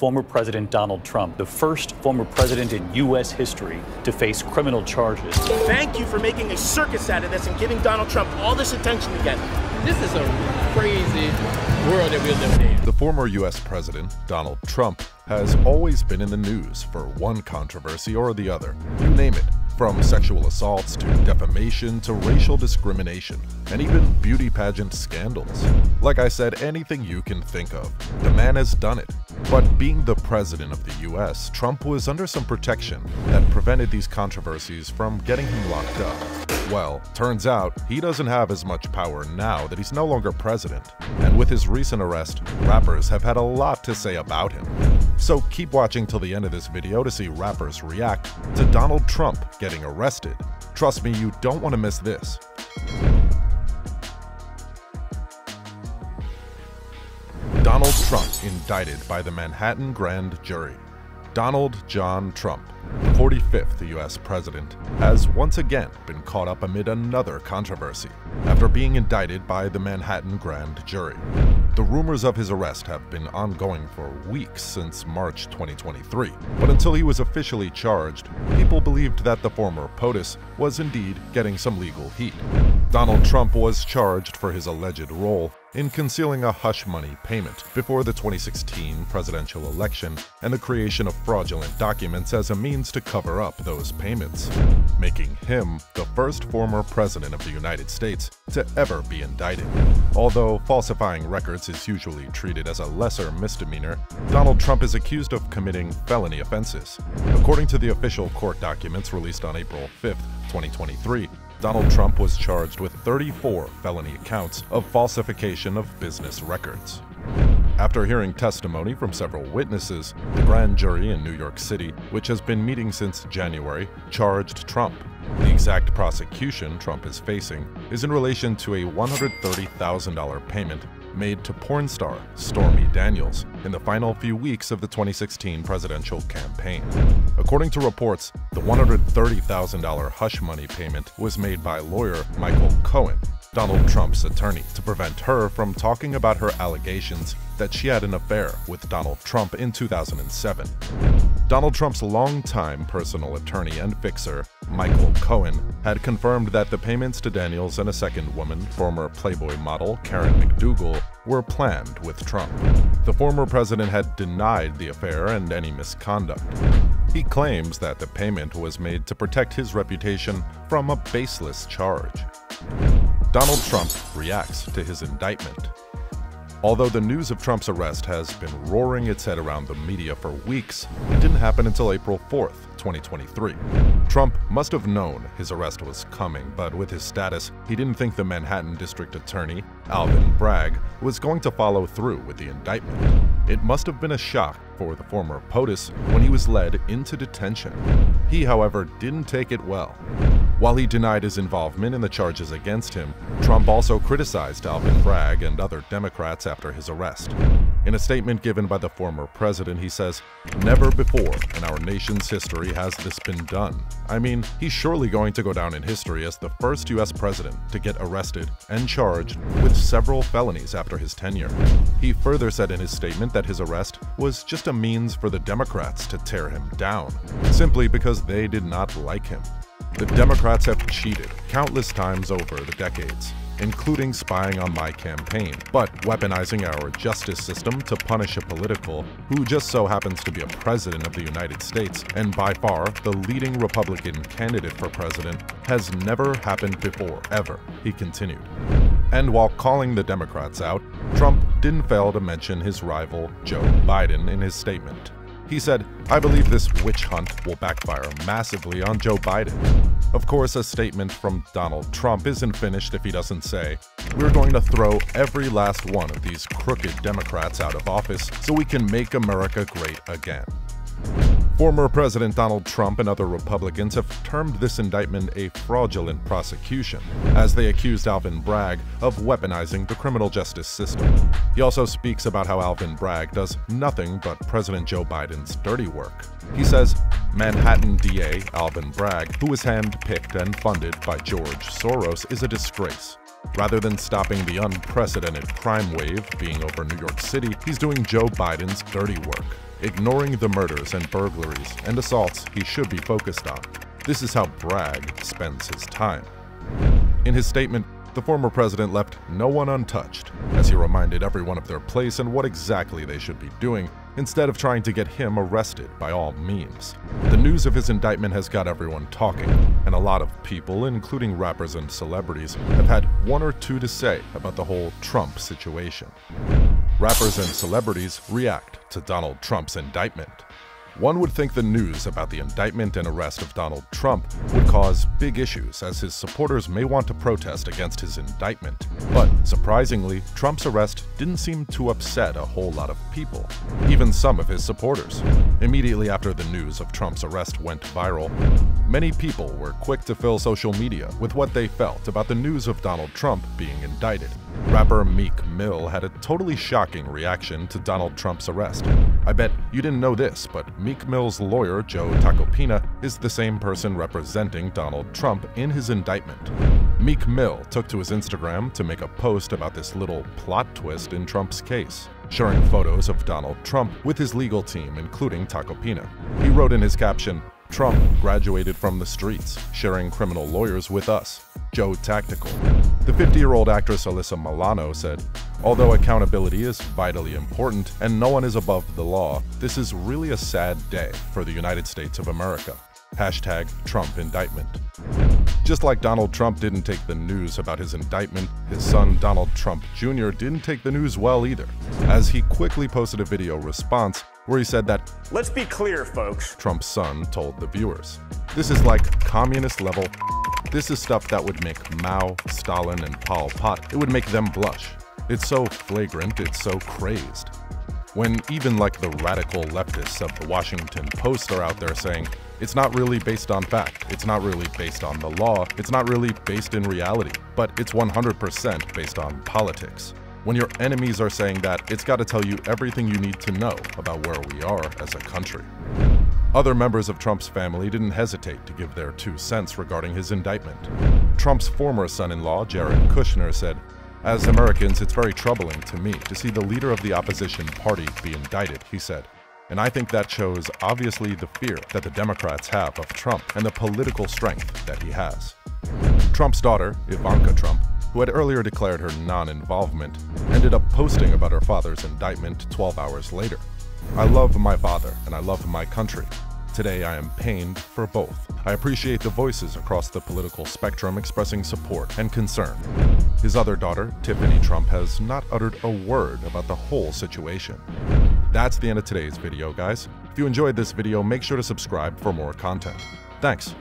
Former President Donald Trump, the first former president in U.S. history to face criminal charges. Thank you for making a circus out of this and giving Donald Trump all this attention again. This is a crazy world that we're living in. The former U.S. president, Donald Trump, has always been in the news for one controversy or the other. You name it, from sexual assaults to defamation to racial discrimination, and even beauty pageant scandals. Like I said, anything you can think of, the man has done it. But being the president of the U.S., Trump was under some protection that prevented these controversies from getting him locked up. Well, turns out he doesn't have as much power now that he's no longer president. And with his recent arrest, rappers have had a lot to say about him. So keep watching till the end of this video to see rappers react to Donald Trump getting arrested. Trust me, you don't want to miss this. Donald Trump indicted by the Manhattan Grand Jury. Donald John Trump, the 45th U.S. president, has once again been caught up amid another controversy after being indicted by the Manhattan Grand Jury. The rumors of his arrest have been ongoing for weeks since March 2023, but until he was officially charged, people believed that the former POTUS was indeed getting some legal heat. Donald Trump was charged for his alleged role in concealing a hush money payment before the 2016 presidential election and the creation of fraudulent documents as a means to cover up those payments, making him the first former president of the United States to ever be indicted. Although falsifying records is usually treated as a lesser misdemeanor, Donald Trump is accused of committing felony offenses. According to the official court documents released on April 5th, 2023, Donald Trump was charged with 34 felony counts of falsification of business records. After hearing testimony from several witnesses, the grand jury in New York City, which has been meeting since January, charged Trump. The exact prosecution Trump is facing is in relation to a $130,000 payment made to porn star Stormy Daniels in the final few weeks of the 2016 presidential campaign. According to reports, the $130,000 hush money payment was made by lawyer Michael Cohen, Donald Trump's attorney, to prevent her from talking about her allegations that she had an affair with Donald Trump in 2007. Donald Trump's longtime personal attorney and fixer, Michael Cohen, had confirmed that the payments to Daniels and a second woman, former Playboy model Karen McDougal, were planned with Trump. The former president had denied the affair and any misconduct. He claims that the payment was made to protect his reputation from a baseless charge. Donald Trump reacts to his indictment. Although the news of Trump's arrest has been roaring its head around the media for weeks, it didn't happen until April 4th, 2023. Trump must have known his arrest was coming, but with his status, he didn't think the Manhattan District Attorney, Alvin Bragg, was going to follow through with the indictment. It must have been a shock for the former POTUS when he was led into detention. He, however, didn't take it well. While he denied his involvement in the charges against him, Trump also criticized Alvin Bragg and other Democrats after his arrest. In a statement given by the former president, he says, "Never before in our nation's history has this been done." I mean, he's surely going to go down in history as the first U.S. president to get arrested and charged with several felonies after his tenure. He further said in his statement that his arrest was just a means for the Democrats to tear him down, simply because they did not like him. The Democrats have cheated countless times over the decades, including spying on my campaign, but weaponizing our justice system to punish a political who just so happens to be a president of the United States and by far the leading Republican candidate for president has never happened before, ever, he continued. And while calling the Democrats out, Trump didn't fail to mention his rival Joe Biden in his statement. He said, "I believe this witch hunt will backfire massively on Joe Biden." Of course, a statement from Donald Trump isn't finished if he doesn't say, "We're going to throw every last one of these crooked Democrats out of office so we can make America great again." Former President Donald Trump and other Republicans have termed this indictment a fraudulent prosecution, as they accused Alvin Bragg of weaponizing the criminal justice system. He also speaks about how Alvin Bragg does nothing but President Joe Biden's dirty work. He says, "Manhattan DA Alvin Bragg, who was handpicked and funded by George Soros, is a disgrace. Rather than stopping the unprecedented crime wave being over New York City, he's doing Joe Biden's dirty work, ignoring the murders and burglaries and assaults he should be focused on. This is how Bragg spends his time. In his statement, the former president left no one untouched, as he reminded everyone of their place and what exactly they should be doing, instead of trying to get him arrested by all means. The news of his indictment has got everyone talking, and a lot of people, including rappers and celebrities, have had one or two to say about the whole Trump situation. Rappers and celebrities react to Donald Trump's indictment. One would think the news about the indictment and arrest of Donald Trump would cause big issues, as his supporters may want to protest against his indictment. But surprisingly, Trump's arrest didn't seem to upset a whole lot of people, even some of his supporters. Immediately after the news of Trump's arrest went viral, many people were quick to fill social media with what they felt about the news of Donald Trump being indicted. Rapper Meek Mill had a totally shocking reaction to Donald Trump's arrest. I bet you didn't know this, but Meek Mill's lawyer, Joe Tacopina, is the same person representing Donald Trump in his indictment. Meek Mill took to his Instagram to make a post about this little plot twist in Trump's case, sharing photos of Donald Trump with his legal team, including Tacopina. He wrote in his caption, "Trump graduated from the streets, sharing criminal lawyers with us. Joe Tactical." The 50-year-old actress Alyssa Milano said, "Although accountability is vitally important and no one is above the law, this is really a sad day for the United States of America. Hashtag Trump indictment." Just like Donald Trump didn't take the news about his indictment, his son Donald Trump Jr. didn't take the news well either, as he quickly posted a video response where he said that, "Let's be clear, folks," Trump's son told the viewers. "This is like communist level. This is stuff that would make Mao, Stalin, and Pol Pot, it would make them blush. It's so flagrant, it's so crazed." When even like the radical leftists of the Washington Post are out there saying, "It's not really based on fact, it's not really based on the law, it's not really based in reality, but it's 100% based on politics." When your enemies are saying that, it's got to tell you everything you need to know about where we are as a country. Other members of Trump's family didn't hesitate to give their 2 cents regarding his indictment. Trump's former son-in-law, Jared Kushner, said, "As Americans, it's very troubling to me to see the leader of the opposition party be indicted," he said. "And I think that shows obviously the fear that the Democrats have of Trump and the political strength that he has." Trump's daughter, Ivanka Trump, who had earlier declared her non-involvement, ended up posting about her father's indictment 12 hours later. "I love my father and I love my country. Today I am pained for both. I appreciate the voices across the political spectrum expressing support and concern." His other daughter, Tiffany Trump, has not uttered a word about the whole situation. That's the end of today's video, guys. If you enjoyed this video, make sure to subscribe for more content. Thanks.